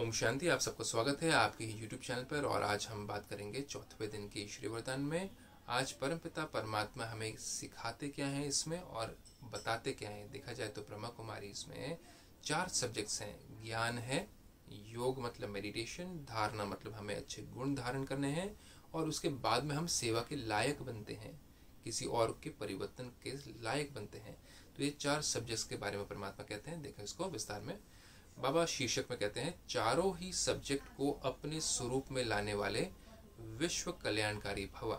ओम शांति। आप सबको स्वागत है आपके YouTube चैनल पर। और आज हम बात करेंगे चौथवें दिन के ईश्वरीय वरदान में। आज परमपिता परमात्मा हमें सिखाते क्या हैं इसमें और बताते क्या हैं। देखा जाए तो ब्रह्माकुमारीज़ में 4 सब्जेक्ट्स हैं। ज्ञान है, योग मतलब मेडिटेशन, धारणा मतलब हमें अच्छे गुण धारण करने हैं और उसके बाद में हम सेवा के लायक बनते हैं, किसी और के परिवर्तन के लायक बनते हैं। तो ये 4 सब्जेक्ट्स के बारे में परमात्मा कहते हैं। देखा इसको विस्तार में। बाबा शीर्षक में कहते हैं, चारों ही सब्जेक्ट को अपने स्वरूप में लाने वाले विश्व कल्याणकारी भवा।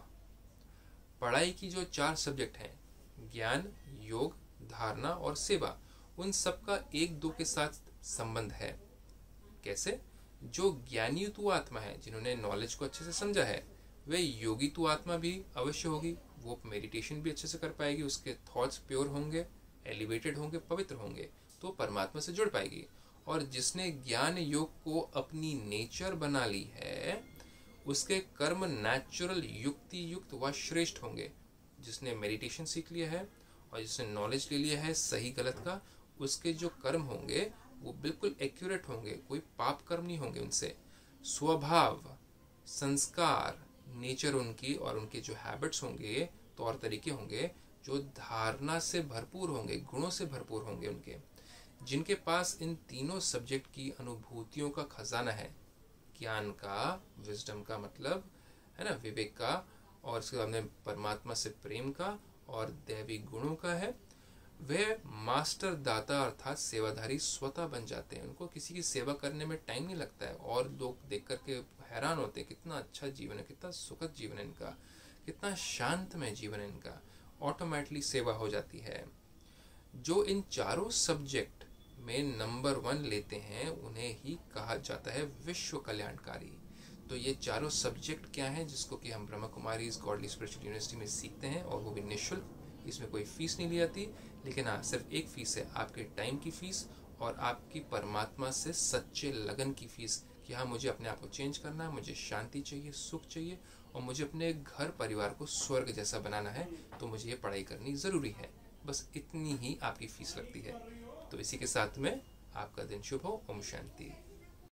पढ़ाई की जो 4 सब्जेक्ट हैं, ज्ञान, योग, धारणा और सेवा, उन सबका एक दो के साथ संबंध है। कैसे? जो ज्ञानी तु आत्मा है, जिन्होंने नॉलेज को अच्छे से समझा है, वे योगी तु आत्मा भी अवश्य होगी। वो मेडिटेशन भी अच्छे से कर पाएगी, उसके थॉट्स प्योर होंगे, एलिवेटेड होंगे, पवित्र होंगे, तो परमात्मा से जुड़ पाएगी। और जिसने ज्ञान योग को अपनी नेचर बना ली है, उसके कर्म नेचुरल, युक्ति युक्त व श्रेष्ठ होंगे। जिसने मेडिटेशन सीख लिया है और जिसने नॉलेज ले लिया है सही गलत का, उसके जो कर्म होंगे वो बिल्कुल एक्यूरेट होंगे, कोई पाप कर्म नहीं होंगे उनसे। स्वभाव, संस्कार, नेचर उनकी और उनके जो हैबिट्स होंगे, तौर तरीके होंगे, जो धारणा से भरपूर होंगे, गुणों से भरपूर होंगे उनके। जिनके पास इन तीनों सब्जेक्ट की अनुभूतियों का खजाना है, ज्ञान का, विजडम का मतलब है ना, विवेक का, और उसके सामने परमात्मा से प्रेम का और दैवी गुणों का है, वह मास्टर दाता अर्थात सेवाधारी स्वतः बन जाते हैं। उनको किसी की सेवा करने में टाइम नहीं लगता है। और लोग देख करके हैरान होते हैं, कितना अच्छा जीवन है, कितना सुखद जीवन है इनका, कितना शांतमय जीवन है इनका। ऑटोमेटिकली सेवा हो जाती है। जो इन चारों सब्जेक्ट में नंबर 1 लेते हैं, उन्हें ही कहा जाता है विश्व कल्याणकारी। तो ये चारों सब्जेक्ट क्या हैं, जिसको कि हम ब्रह्माकुमारीज़ गॉडली स्पिरिचुअल यूनिवर्सिटी में सीखते हैं, और वो भी निःशुल्क। इसमें कोई फीस नहीं ली जाती, लेकिन हाँ, सिर्फ एक फीस है, आपके टाइम की फीस और आपकी परमात्मा से सच्चे लगन की फीस। कि हाँ, मुझे अपने आप को चेंज करना है, मुझे शांति चाहिए, सुख चाहिए, और मुझे अपने घर परिवार को स्वर्ग जैसा बनाना है, तो मुझे ये पढ़ाई करनी ज़रूरी है। बस इतनी ही आपकी फीस लगती है। तो इसी के साथ में आपका दिन शुभ हो। ओम शांति।